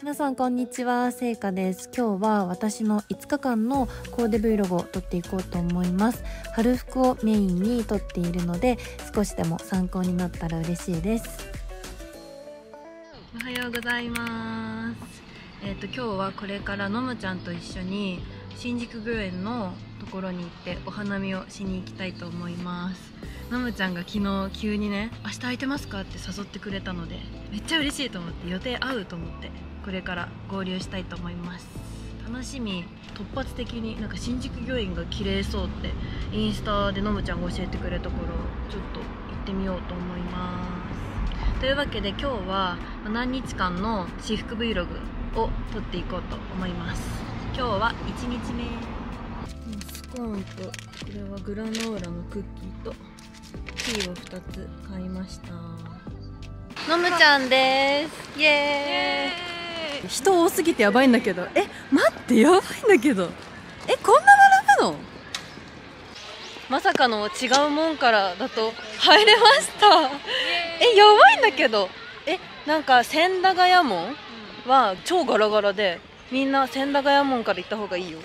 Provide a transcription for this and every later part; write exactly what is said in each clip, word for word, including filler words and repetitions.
皆さんこんにちは、せいかです。今日は私のいつかかんのコーデ Vlog を撮っていこうと思います。春服をメインに撮っているので、少しでも参考になったら嬉しいです。おはようございます。えーと今日はこれからのむちゃんと一緒に新宿御苑のところに行ってお花見をしに行きたいと思います。のむちゃんが昨日急にね、明日空いてますかって誘ってくれたので、めっちゃ嬉しいと思って、予定合うと思って、これから合流したいと思います。楽しみ。突発的になんか新宿御苑が綺麗そうってインスタでのむちゃんが教えてくれたから、ちょっと行ってみようと思います。というわけで今日は何日間の私服 Vlog を撮っていこうと思います。今日はいちにちめ。スコーンと、これはグラノーラのクッキーとティーをふたつ買いました。のむちゃんです。イエーイ。人多すぎてやばいんだけど、え、待って、やばいんだけど、え、こんな並ぶの？まさかの違うもんからだと入れました。え、やばいんだけど、え、なんか千駄ヶ谷門は超ガラガラで、みんな千駄ヶ谷門から行った方がいいよ。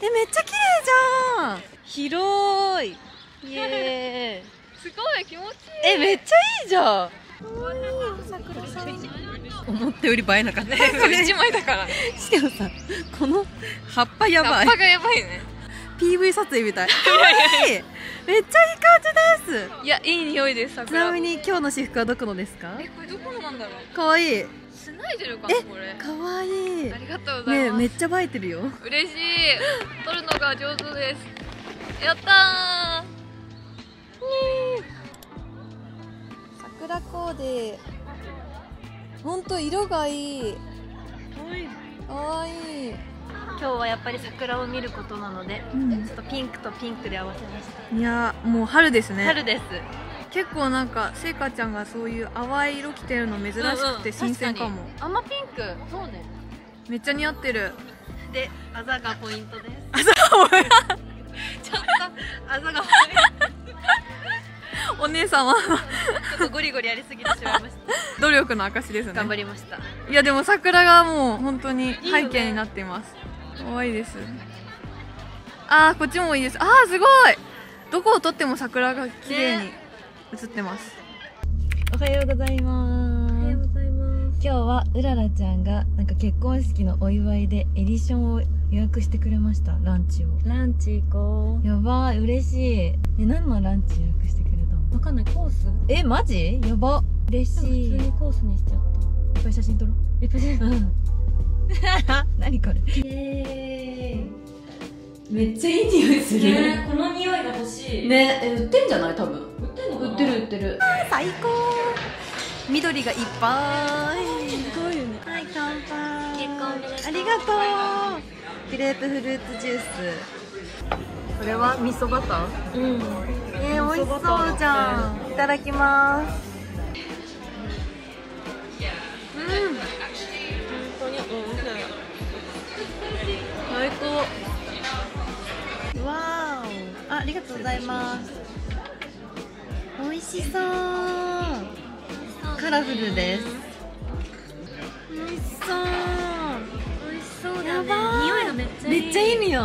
え、めっちゃ綺麗じゃん。広い。イエーイ。すごい気持ちいい。え、めっちゃいいじゃん。思ったより映えなかった。いちまいだから。しかもさ、この葉っぱやばい。葉っぱがやばいね。ピーブイ 撮影みたい。いい。めっちゃいい感じです。いや、いい匂いです。ちなみに今日の私服はどこのですか？え、これどこのなんだろう。可愛い。スナイデルかなこれ。可愛い。ありがとうございます。ね、めっちゃ映えてるよ。嬉しい。撮るのが上手です。やったー。桜コーデ、本当色がいい。可愛い。今日はやっぱり桜を見ることなので、うん、ちょっとピンクとピンクで合わせました。いや、もう春ですね。春です。結構なんかせいかちゃんがそういう淡い色着てるの珍しくて新鮮かも。うんうん、かあんまピンク、そうね。めっちゃ似合ってる。で、あざがポイントです。あざちょっとあざがポイント。お姉さんはちょっとゴリゴリやりすぎてしまいました。努力の証ですね。頑張りました。いやでも桜がもう本当に背景になっています。可愛いです。ああ、こっちもいいです。ああ、すごい。どこを撮っても桜が綺麗に映ってます。おはようございます。おはようございます。今日はうららちゃんがなんか結婚式のお祝いでエディションを予約してくれました。ランチを。ランチ行こう。やばい、嬉しい。え、何のランチ予約してくれたの？わかんない。コース？え、マジ？やば。嬉しい。普通にコースにしちゃった。いっぱい写真撮ろう。いっぱい写真撮ろう。何これ？えー、めっちゃいい匂いする。ね、この匂いが欲しい。ね、え、売ってんじゃない？多分。売ってるのかな？売ってる売ってる。最高。緑がいっぱい。すごいよね。はい、乾杯。結婚おめでとう。ありがとう。グレープフルーツジュース。これは味噌バター。うん。えー、美味しそうじゃん。いただきます。うん。本当に美味しい。最高。わーお。あ、ありがとうございます。美味しそう。カラフルです。美味しそう。そうだね、匂いがめっちゃいい。めっちゃいい匂い。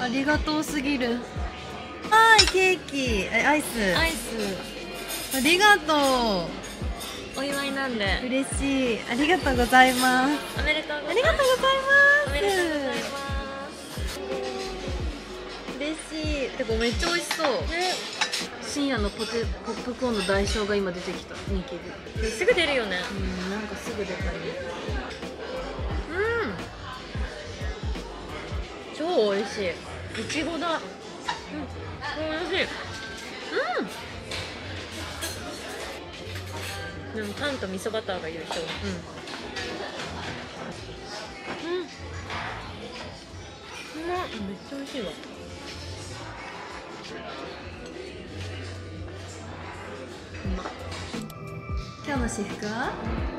ありがとうすぎる。はい、ケーキ、アイス、アイス。ありがとう。お祝いなんで。嬉しい。ありがとうございます。おめでとうございます。ありがとうございます。おめでとうございます。嬉しい。てかめっちゃ美味しそう。深夜のポテポップコーンの代償が今出てきた。人気で。すぐ出るよね。うん、なんかすぐ出たね。超美味しい。いちごだ。うん、美味しい。うん。でもパンと味噌バターが優勝。うん。うん。うまっ、めっちゃ美味しいわ。うまっ。今日の私服は？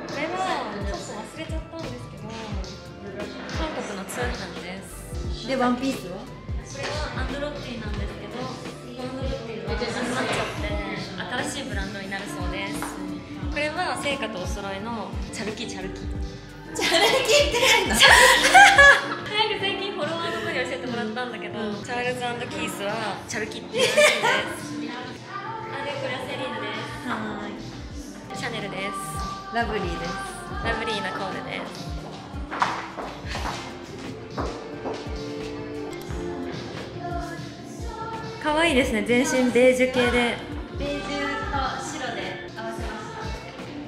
これはちょっと忘れちゃったんですけど、韓国の通販です。で、ワンピースはこれはアンドロッティなんですけど、アンドロッティはなくなっちゃって新しいブランドになるそうです。これは聖火とお揃いのチャルキチャルキチャルキって何だ。なんか最近フォロワーの子に教えてもらったんだけど、チャールズ&キースはチャルキって言うんです。あ、でこれはセリーヌです。はい、シャネルです。ラブリーです。ラブリーなコールです。可愛いですね。全身ベージュ系で、ベージュと白で合わせまし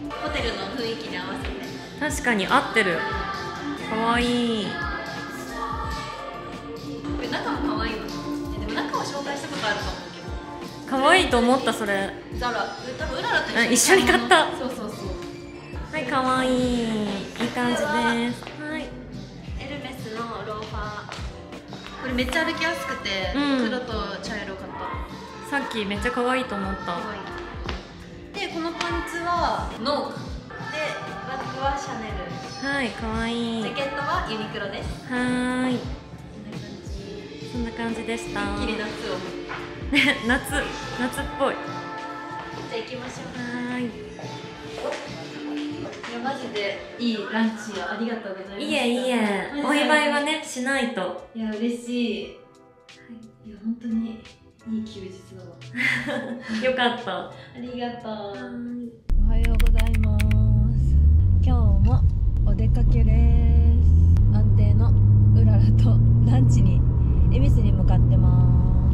た。ホテルの雰囲気に合わせて。確かに合ってる。可愛い。これ中も可愛いの。でも中は紹介したことあると思うけど。可愛いと思ったそれ。ザラ、多分ウララと一緒に買った。そうそうそう。はい、可愛い。いい感じです。はい。エルメスのローファー。これめっちゃ歩きやすくて、うん、黒と茶色買った。さっきめっちゃ可愛いと思った。で、このパンツはノークで、バッグはシャネル。はい、可愛い。ジャケットはユニクロです。はーい、そんな感じでした。一気に夏を夏、夏っぽい。じゃあ行きましょう。はーい。いや、マジでいいランチをありがとうございました。いえいえ、お祝いはね、しないと。いや、嬉しい。はい、いや、本当にいい休日だ。よかった。ありがとう。おはようございます。今日もお出かけです。安定のうららとランチに恵比寿に向かってま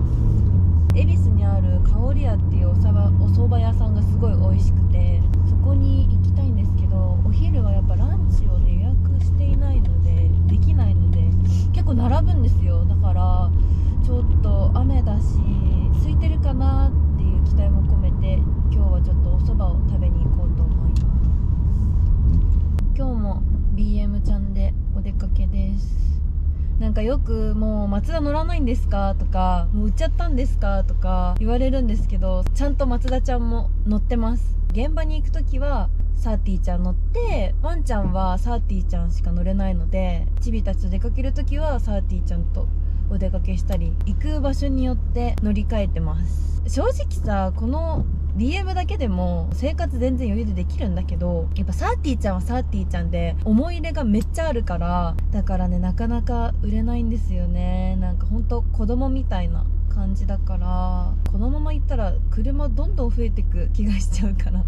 す。恵比寿にある香り屋っていうおそば、お蕎麦屋さんがすごい美味しくて、そこに行きたいんですけど、お昼はやっぱランチをね、予約していないのでできないので、結構並ぶんですよ。だからちょっと雨だし空いてるかなっていう期待も込めて、今日はちょっとおそばを食べに行こうと思います。今日も ビーエム ちゃんでお出かけです。なんかよくもうマツダ乗らないんですかとか、もう売っちゃったんですかとか言われるんですけど、ちゃんとマツダちゃんも乗ってます。現場に行くときはサーティーちゃん乗って、ワンちゃんはサーティーちゃんしか乗れないので、チビたちと出かけるときはサーティーちゃんとお出かけしたり、行く場所によって乗り換えてます。正直さ、この ディーエム だけでも生活全然余裕でできるんだけど、やっぱサーティーちゃんはサーティーちゃんで思い入れがめっちゃあるから、だからね、なかなか売れないんですよね。なんかほんと子供みたいな感じだから、このまま行ったら車どんどん増えてく気がしちゃうから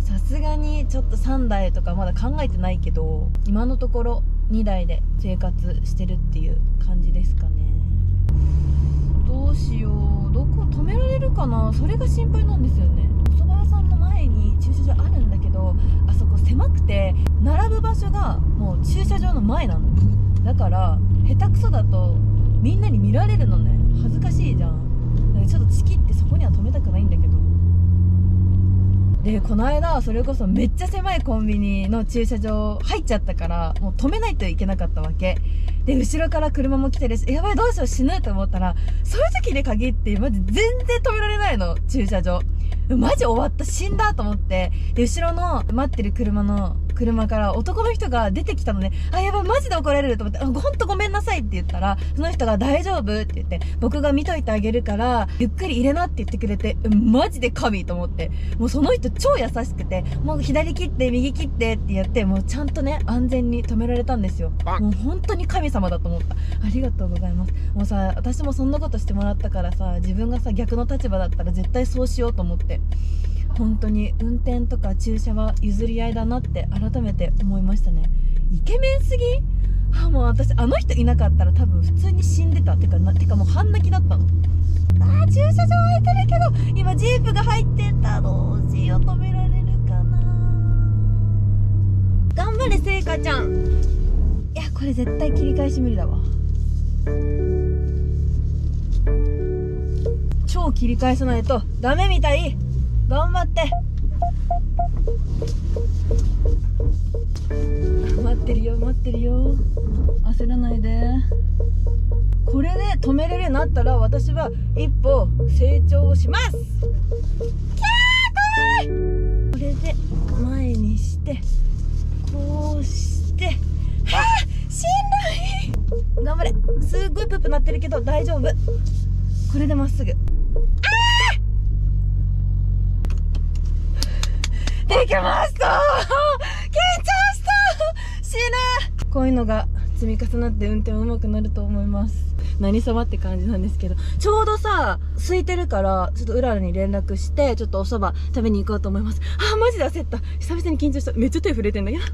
さすがにちょっとさんだいとかまだ考えてないけど、今のところにだいで生活してるっていう感じですかね。どうしよう、どこ止められるかな、それが心配なんですよね。お蕎麦屋さんの前に駐車場あるんだけど、あそこ狭くて並ぶ場所がもう駐車場の前なの。だから下手くそだとみんなに見られるのね。恥ずかしいじゃん。だからちょっとチキってそこには止めたくないんだけど。で、この間それこそめっちゃ狭いコンビニの駐車場入っちゃったから、もう止めないといけなかったわけで、後ろから車も来てるし、やばいどうしよう、死ぬと思ったら、そういう時に限ってマジ全然止められないの、駐車場。マジ終わった、死んだと思って、で後ろの待ってる車の車から男の人が出てきたのね。あ、やばい、マジで怒られると思って、あ、ほんとごめんなさいって言ったら、その人が大丈夫って言って、僕が見といてあげるからゆっくり入れなって言ってくれて、マジで神と思って、もうその人超優しくて、もう左切って右切ってってやって、もうちゃんとね、安全に止められたんですよ。もう本当に神様だと思った。ありがとうございます。もうさ、私もそんなことしてもらったからさ、自分がさ、逆の立場だったら絶対そうしようと思って、本当に運転とか駐車は譲り合いだなって改めて思いましたね。イケメンすぎ。あ、もう私、あの人いなかったら多分普通に死んでた。てかな、てかもう半泣きだったの。あー、駐車場空いてるけど今ジープが入ってた。どうしよう、止められるかな。頑張れせいかちゃん。いや、これ絶対切り返し無理だわ。超切り返さないとダメみたい。頑張って。待ってるよ、待ってるよ、焦らないで。これで止めれるようになったら、私は一歩成長します。キャー、怖い。これで前にして、こうして、はあ、しんどい。頑張れ。すっごいプープ鳴ってるけど大丈夫。これでまっすぐ。できましたー。こういうのが積み重なって運転うまくなると思います。何様って感じなんですけど、ちょうどさ空いてるからちょっとうららに連絡して、ちょっとおそば食べに行こうと思います。あーマジで焦った、久々に緊張した。めっちゃ手震えてんだけど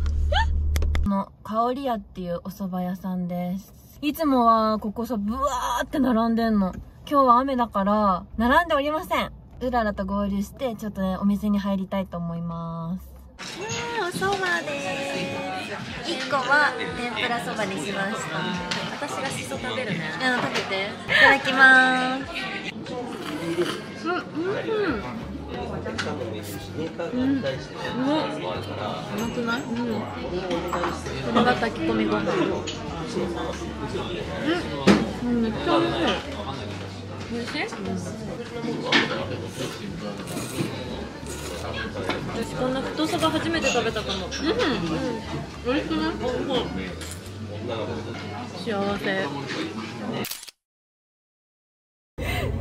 この香り屋っていうおそば屋さんです。いつもはここさブワーって並んでんの。今日は雨だから並んでおりません。うららと合流してちょっとねお店に入りたいと思います。ねえ、おそばです。いっこは天ぷらそばにしました。私がしそ食べるね。うん、食べて。いただきまーす。うん、うん、うんうん、うまくない？うん、これが炊き込みご飯。うん、めっちゃ美味しい。美味しい？私こんな太さが初めて食べたかも。うん、美味しくない？幸せ。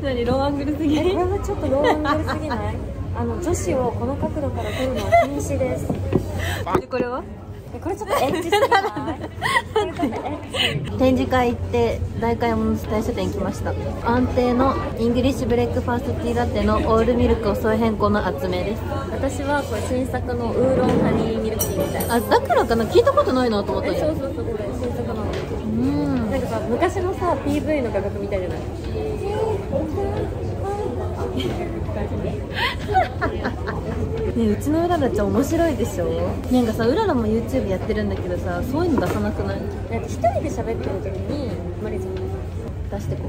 何ローアングルすぎ？これはちょっとローアングルすぎない？あの女子をこの角度から撮るのは禁止です。でこれは？これちょっとエッチじゃない？展示会行って大買い物大書店来ました。安定のイングリッシュブレックファーストティーラテのオールミルクを添え変更の厚めです。私はこれ新作のウーロンハニーミルクティーみたいな。あ、だからかな、聞いたことないなと思った。そうそうそう、これ新作なの。うん。なんかさ昔のさ ピーブイ の価格みたいじゃない？ね、うちのうららちゃん面白いでしょ。なんかさうららも YouTube やってるんだけどさ、そういうの出さなくない？だって一人で喋ってる時にマリちゃん出してこ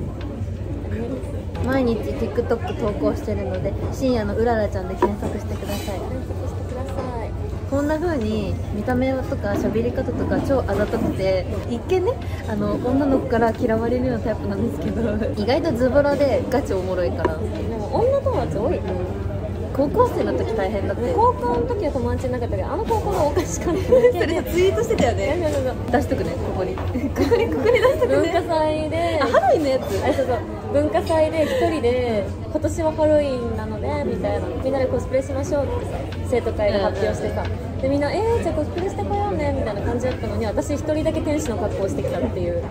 う。毎日 TikTok 投稿してるので、深夜のうららちゃんで検索してください。検索してください。こんな風に見た目とか喋り方とか超あざとくて、一見ねあの女の子から嫌われるようなタイプなんですけど、意外とズボラでガチおもろいから。でも女友達多い。高校生の時大変だって。高校の時は友達いなかったけど、あの高校のおかしかったそれでツイートしてたよね。出しとくね、ここにここにここに出しとくね。文化祭でハロウィンのやつ、あれそうそう、文化祭で一人で今年はハロウィンなのでみたいな、みんなでコスプレしましょうってさ生徒会で発表してさ、でみんなえーじゃあコスプレしてこようねみたいな感じだったのに、私一人だけ天使の格好をしてきたっていう。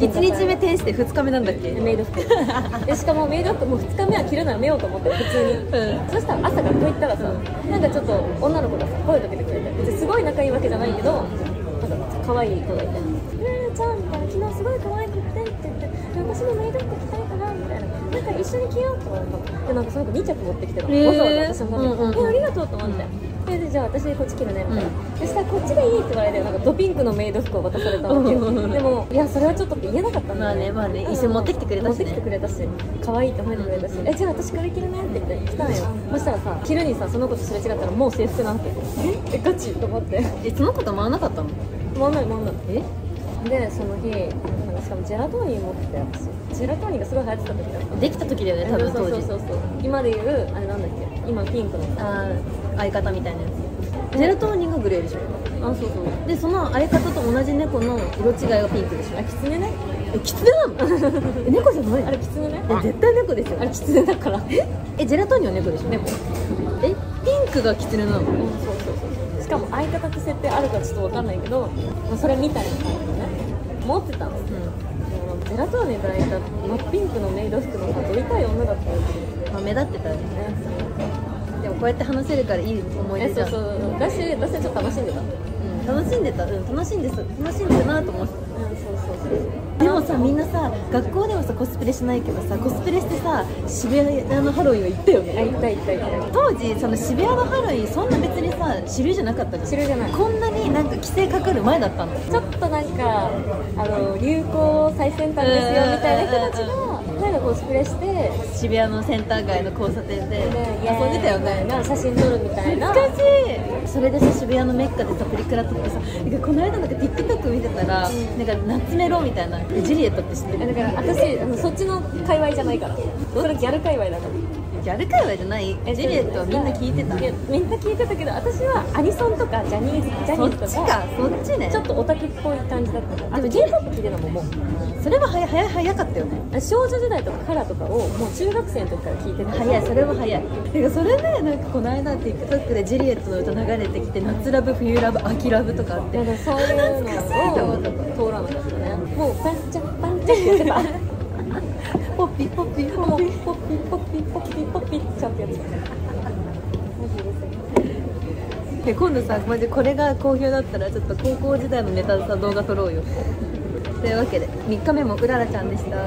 いちにちめ天使でふつかめなんだっけ、メイド服で。しかもメイド服もうふつかめは着るならめようと思って普通に、うん、そしたら朝学校行ったらさ、うん、なんかちょっと女の子がさ声かけてくれて、別にすごい仲いいわけじゃないけど、なんか可愛い子がいて「うららちゃん」みたいな、昨日すごい可愛くてって言って「私もメイド服着たいかな」みたいな、なんか一緒に着ようと思ったで、なんかその子に着持ってきてたの、わざわざ私もなんか「えー、ありがとう」と思って。うんそれでじゃあ私でこっち着るねみたいな、うん、そしたらこっちでいいって言われて、なんかドピンクのメイド服を渡されたわけよでもいやそれはちょっと言えなかったんだよね。まあね、まあね、一緒に持ってきてくれたし、ね、持ってきてくれたし可愛いって褒めてくれたし、うん、えじゃあ私これ着るねって言って来たのよ、うん、そしたらさ昼にさその子とすれ違ったらもう制服なんてえガチと思って。えその子と回らなかったの？回らない回らない。えでその日なんかしかもジェラトーニ持ってたやつ、ジェラトーニがすごい流行ってた時だった、できた時だよね多分当時。そうそうそうそう、今で言うあれなんだっけ、今ピンクのあ相方みたいなやつ。ジェラトーニがグレーでしょ。あ、そうそう。で、その相方と同じ猫の色違いがピンクでしょ。あ、キツネね。え、キツネなの？猫じゃない？あれキツネね。え、絶対猫ですよ。あれキツネだから。え、ジェラトーニは猫でしょ。猫。え、ピンクがキツネなの？うん、そうそうそう。しかも相方と設定あるかちょっとわかんないけど、それみたいな感じね。持ってたの。うん。ジェラトーニがいた真っピンクのメイド服のさ、撮りたい女だったよ。まあ目立ってたよね。でもこうやって話せるからいい思い出じゃん。そうそうそう、私私はちょっと楽しんでた、うん、楽しんでた、うん、楽しんで楽しんでるなと思って。うん、そうそうそう。でもさみんなさ学校ではさコスプレしないけどさ、コスプレしてさ渋谷のハロウィンは行ったよね。あ、行った行った行った。当時その渋谷のハロウィンそんな別にさ主流じゃなかったじゃん。主流じゃない。こんなになんか規制かかる前だったの。ちょっとなんかあの流行最先端ですよみたいな人たちがなんかコスプレして渋谷のセンター街の交差点で遊んでたよね。写真撮るみたいな。懐かしい。それでさ渋谷のメッカでさプリクラ撮ってさ、なんかこの間なんか TikTok 見てたら、うん、なんか夏メロみたいなジュリエットって知ってる。だから私あのそっちの界隈じゃないから、それギャル界隈だから。ギャル界隈じゃないジュリエットはみんな聞いてた、みんな聞いてたけど、私はアニソンとかジャニーズジャニーズとかそっちか、そっちね、ちょっとオタクっぽい感じだったから。でも J−ポップ 聞いてるのももうそれは早い早かったよね。少女時代とかカラーとかをもう中学生の時から聞いてた。早い、それは早い。てかそれね、なんかこの間 TikTok でジュリエットの歌流れてきて、夏ラブ冬ラブ秋ラブとかあって、そういうのを通らなかったね。もうパンチャパンチャって言ってた。ポピポピポピポピポピポピポピちゃってやつ。え、今度さ、マジこれが好評だったらちょっと高校時代のネタでさ動画撮ろうよ。というわけでみっかめもうららちゃんでした。お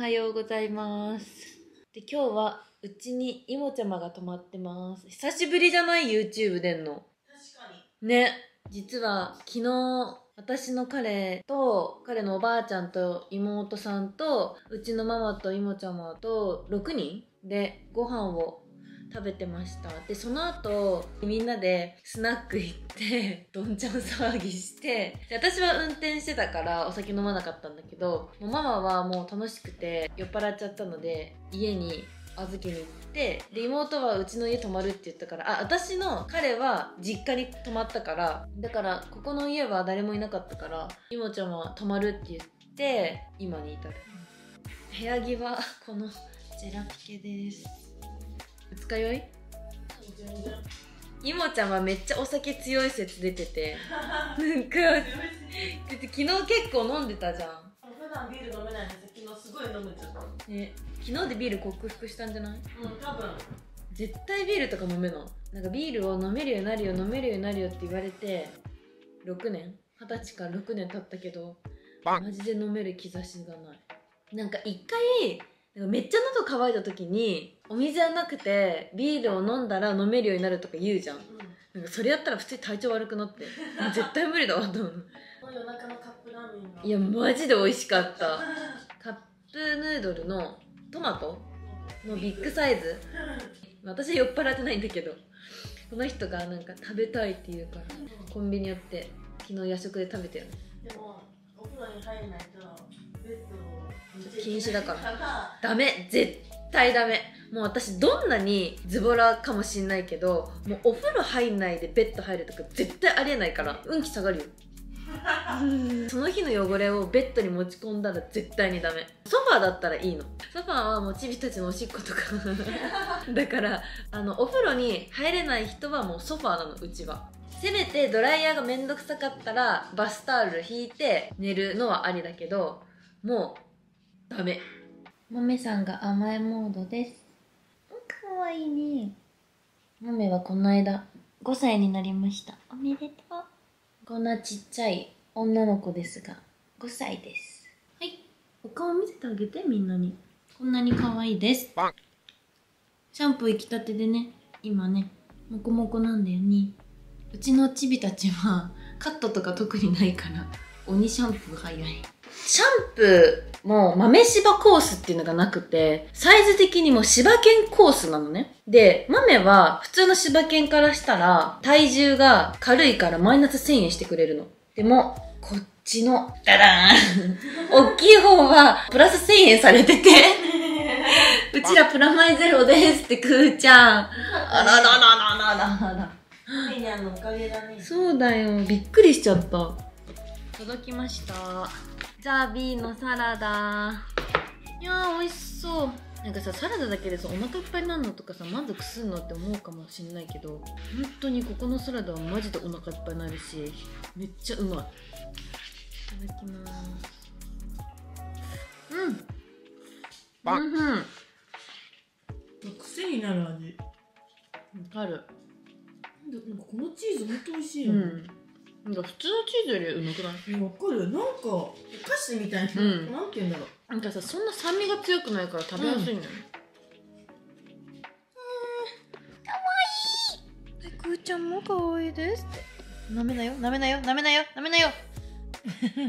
はようございます。で、今日はうちにいもちゃまが泊まってます。久しぶりじゃない YouTube 出んの。確かに。ね。実は昨日私の彼と彼のおばあちゃんと妹さんとうちのママといもちゃまとろくにんでご飯を食べてました。でその後みんなでスナック行ってどんちゃん騒ぎして、で私は運転してたからお酒飲まなかったんだけど、もうママはもう楽しくて酔っ払っちゃったので家に預けに行って、で妹はうちの家泊まるって言ったから、あ、私の彼は実家に泊まったから、だからここの家は誰もいなかったからいもちゃんは泊まるって言って今に至る。部屋着はこのジェラピケです。二日酔いいもちゃんはめっちゃお酒強い説出ててなんか昨日結構飲んでたじゃん。普段ビール飲めないんですけど昨日すごい飲めちゃったね。昨日でビール克服したんじゃない？うん、多分。絶対ビールとか飲めの。なんかビールを飲めるようになるよ、飲めるようになるよって言われてろくねん、二十歳からろくねん経ったけどマジで飲める兆しがない。なんか一回なんかめっちゃ喉乾いた時にお水じゃなくてビールを飲んだら飲めるようになるとか言うじゃん、うん、なんかそれやったら普通に体調悪くなって絶対無理だわと思う。夜中のカップラーメンがいやマジで美味しかった。カップヌードルのトマトのビッグサイズ。私酔っ払ってないんだけどこの人がなんか食べたいって言うからコンビニ寄って昨日夜食で食べたよね。でもお風呂に入らないとベッドを禁止だからダメ、絶対ダメ。もう私どんなにズボラかもしんないけど、もうお風呂入んないでベッド入るとか絶対ありえないから運気下がるよその日の汚れをベッドに持ち込んだら絶対にダメ。ソファーだったらいいの。ソファーはもうチビたちのおしっことかだからあのお風呂に入れない人はもうソファーなのうちは。せめてドライヤーがめんどくさかったらバスタオル引いて寝るのはありだけど、もうダメ。もめさんが甘えモードです。かわいいね。もめはこの間ごさいになりました。おめでとう。こんなちっちゃい女の子ですがごさいです。はい、お顔見せてあげてみんなに。こんなに可愛いです。シャンプー行きたてでね、今ねモコモコなんだよね。うちのチビたちはカットとか特にないから鬼シャンプー早い。シャンプーも豆柴コースっていうのがなくて、サイズ的にも柴犬コースなのね。で、豆は普通の柴犬からしたら体重が軽いからマイナスせんえんしてくれるの。でも、こっちの、ダダーン大きい方はプラスせんえんされてて、うちらプラマイゼロですってくーちゃん。あららららららら。メニャンのおかげだね。そうだよ。びっくりしちゃった。届きました。ジャービーのサラダ。いやー美味しそう。なんかさ、サラダだけでさお腹いっぱいになるのとかさ満足するのって思うかもしんないけど、本当にここのサラダはマジでお腹いっぱいになるしめっちゃうまい。いただきます。うんうんうん。癖になる味。わかる。なんかこのチーズ本当美味しいよね。うん、なんか普通のチーズよりうまくない？わかる。なんかお菓子みたいな、うん、なんて言うんだろう。なんかさそんな酸味が強くないから食べやすいんだよ。うん、可愛い。くーちゃんも可愛いですって。なめなよ、なめなよ、なめなよ、なめなよ。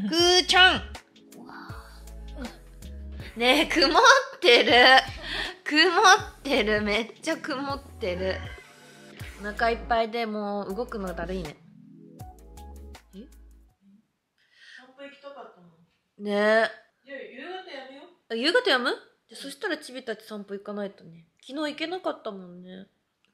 くーちゃん。ねえ曇ってる。曇ってる。めっちゃ曇ってる。お腹いっぱいでもう動くのがだるいね。ねえ。あ、夕方やむ？じゃそしたらチビたち散歩行かないとね。昨日行けなかったもんね。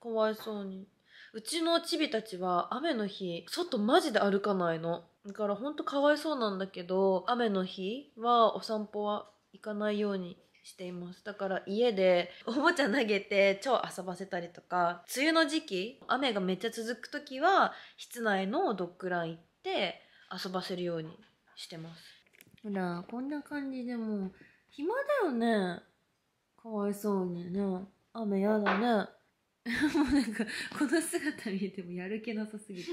かわいそうに。うちのチビたちは雨の日、外マジで歩かないの。だからほんとかわいそうなんだけど、雨の日はお散歩は行かないようにしています。だから家でおもちゃ投げて超遊ばせたりとか、梅雨の時期、雨がめっちゃ続く時は、室内のドッグラン行って遊ばせるようにしてます。ほら、こんな感じでもう、暇だよね。かわいそうにね。雨やだね。もうなんか、この姿見えてもやる気なさすぎて。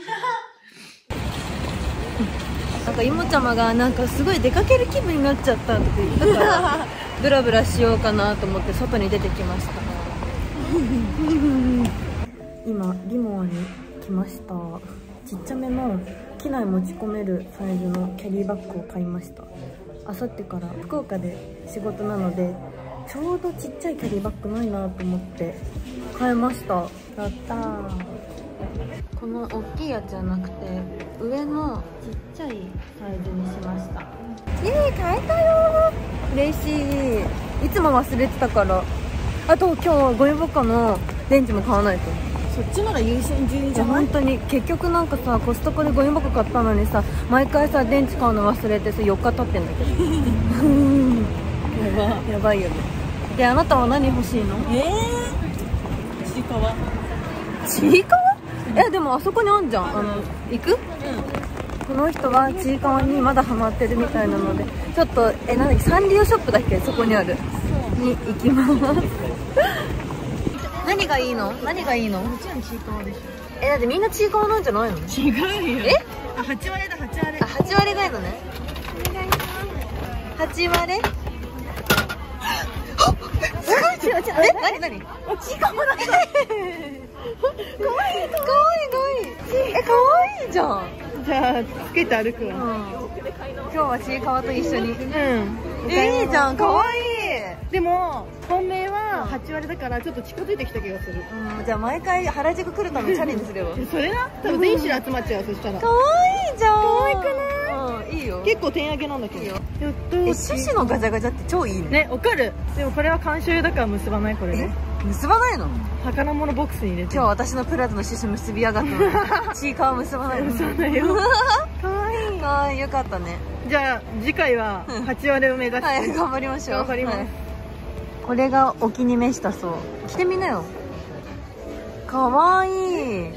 なんか、いもちゃまがなんかすごい出かける気分になっちゃったとか言ったから、ブラブラしようかなと思って外に出てきました。今、リモアに来ました。ちっちゃめの機内持ち込めるサイズのキャリーバッグを買いました。あさってから福岡で仕事なので、ちょうどちっちゃいキャリーバッグないなと思って買いました。やったー。この大きいやつじゃなくて上のちっちゃいサイズにしました。えー、買えたよー。嬉しい。いつも忘れてたから。あと今日はゴミ箱の電池も買わないと。そっちなら優先順位じゃない？いや本当に結局なんかさ、コストコでゴミ箱買ったのにさ、毎回さ電池買うの忘れてさよっか経ってんだけどやばやばいよね。で、あなたは何欲しいの？えー、ちいかわ。ちいかわ？え、でもあそこにあんじゃん。あの行く、うん、この人はちいかわにまだハマってるみたいなので、ちょっとえなんだっけ、サンリオショップだっけ、そこにあるに行きます何がいいの？何がいいの？もちろんちいかわでしょ。え、だってみんなちいかわなんじゃないの？違うよ。え、あ、はち割だ、はち割。あ、はち割がいいのね。お願いします。はち割。すごい。違う違う。え、なになに？ちいかわだ。かわいいかわいいかわいい。え、かわいいじゃん。じゃあつけて歩くわ。今日はちいかわと一緒に。うん、いいじゃん。かわいい。でも本命ははち割だからちょっと近づいてきた気がする。じゃあ毎回原宿来るためチャレンジすれば。それな多分全種類集まっちゃう。そしたらかわいいじゃん。かわいくない？いいよ。結構点上げなんだけど。やっと趣旨のガチャガチャって超いいね。わかる。でもこれは監修だから結ばない。これね結ばないの？宝物ボックスに入れて。今日私のプラズの趣旨結びやがったの。ちいかわ結ばないの。結ばないよ。かわいい。かわいい。よかったね。じゃあ次回ははち割を目指して、はい、頑張りましょう。頑張ります、はい、これがお気に召したそう。着てみなよ。かわいい。ウ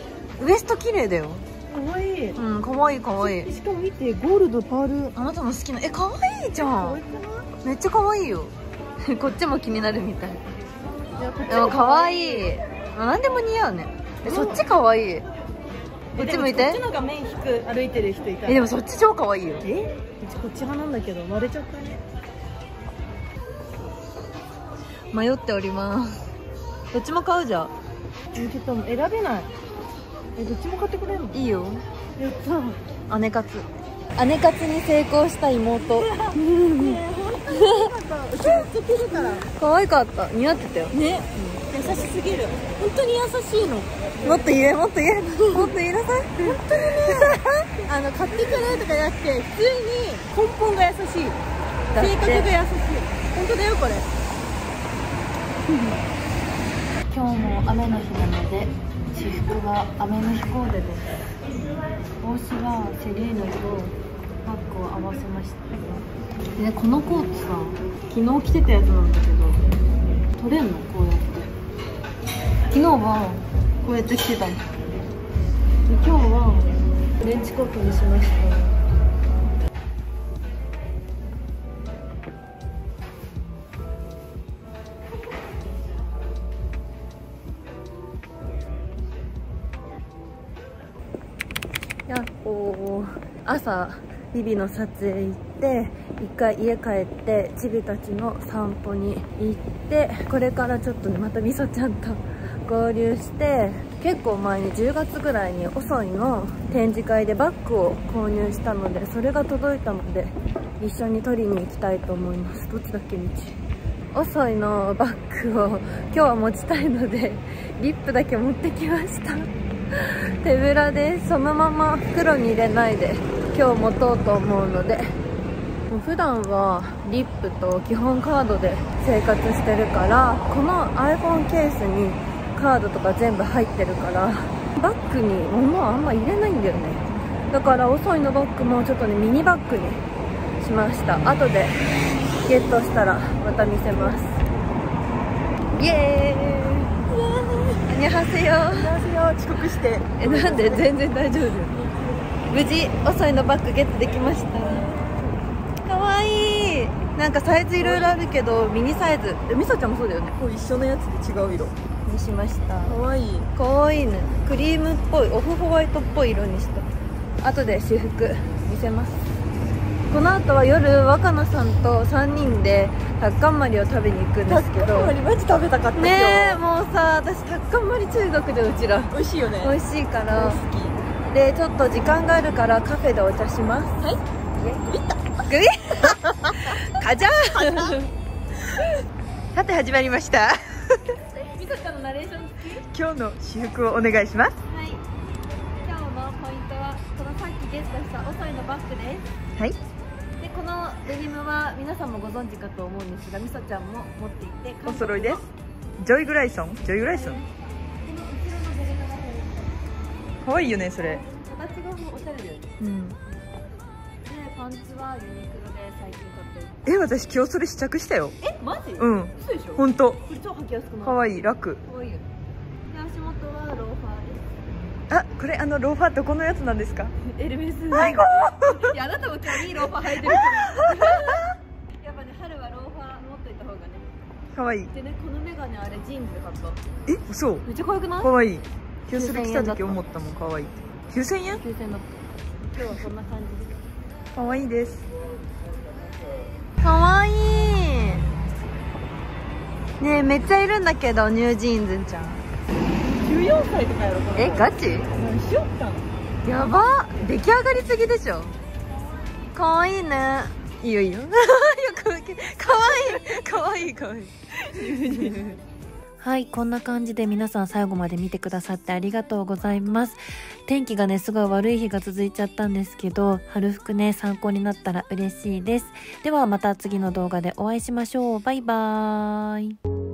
エスト綺麗だよ。かわいい。うん、かわいいかわいい。しかも見て、ゴールドパール。あなたの好きな。え、かわいいじゃん。かわいくない？めっちゃかわいいよ。こっちも気になるみたい。でもかわいい。何でも似合うね。そっちかわいい。こっち向いて。こっちのが目引く歩いてる人いた。え、でもそっち超かわいいよ。え、うちこっち派なんだけど割れちゃったね。迷っております。どっちも買うじゃん。選べない。え、どっちも買ってくれるの？いいよ。やった。姉活、姉活に成功した妹。可愛かった。似合ってたよね。優しすぎる。本当に優しいの。もっと言え、もっと言え、もっと言いなさい。本当にね、あの買ってくれとかじゃなくて、普通に根本が優しい。性格が優しい。本当だよこれ。今日も雨の日なので、私服は雨の日コーデです。帽子はセリーヌと。バッグを合わせました。でね、このコートさ、昨日着てたやつなんだけど、取れんの？こうやって。昨日はこうやって着てたの。で、今日はフレンチコートにしました。やっほー。朝ビビの撮影行って、一回家帰って、チビたちの散歩に行って、これからちょっとまたみそちゃんと合流して、結構前にじゅうがつぐらいにオソイの展示会でバッグを購入したので、それが届いたので、一緒に取りに行きたいと思います。どっちだっけ道。オソイのバッグを今日は持ちたいので、リップだけ持ってきました。手ぶらでそのまま袋に入れないで。今日持とうと思うのでもう普段はリップと基本カードで生活してるから、この iPhone ケースにカードとか全部入ってるからバッグに物はあんま入れないんだよね。だから遅いのバッグもちょっとねミニバッグにしました。後でゲットしたらまた見せます。イエーイ。こんにちは。遅刻してえ、なんで全然大丈夫。無事遅いのバッグゲットできました。かわいい。なんかサイズいろいろあるけどミニサイズ、えみさちゃんもそうだよね。こう一緒のやつで違う色にしました。かわいい。かわいいね。クリームっぽい、オフホワイトっぽい色にした。後で私服見せます。この後は夜若菜さんとさんにんでタッカンマリを食べに行くんですけど、タッカンマリマジ食べたかったねえ。もうさ、私タッカンマリ中毒で、うちら美味しいよね。美味しいから。好きで、ちょっと時間があるからカフェでお茶します。はい、グビッとグビッカジャーさて始まりましたみさちゃんのナレーション付き今日の私服をお願いします。はい、今日のポイントはこのさっきゲットしたおそいのバッグです。はい、このデニムは皆さんもご存知かと思うんですが、みさちゃんも持っていてお揃いです。ジョイグライソン、ジョイグライソン。この後ろのベルトが可愛いよね、それ。形がもうおしゃれだよね。うん。でパンツはユニクロで最近買ってる。え、私今日それ試着したよ。え、マジ？うん。嘘でしょ？本当。これ超履きやすくない？可愛い、楽。可愛いよ。で足元はローファーです。あ、これあのローファーどこのやつなんですか？エルメス。最高。いや、あなたも今日いいローファー履いてる。やっぱね、春はローファー持っといた方がね。可愛い。でね、このメガネあれジーンズで買った。え、そう。めっちゃ可愛くない？可愛い。今日それ来た時思ったもん、可愛い。九千円？九千円だった。今日はこんな感じです。可愛いです。可愛い。ねえ、めっちゃいるんだけどニュージーンズちゃん。じゅうよんさいとかやろ。え、ガチ？何しよったん？やば、出来上がりすぎでしょ。かわいいね。いいよいいよ。よくかわいい、かわいい、かわいい。はい、こんな感じで皆さん最後まで見てくださってありがとうございます。天気がね、すごい悪い日が続いちゃったんですけど、春服ね、参考になったら嬉しいです。ではまた次の動画でお会いしましょう。バイバーイ。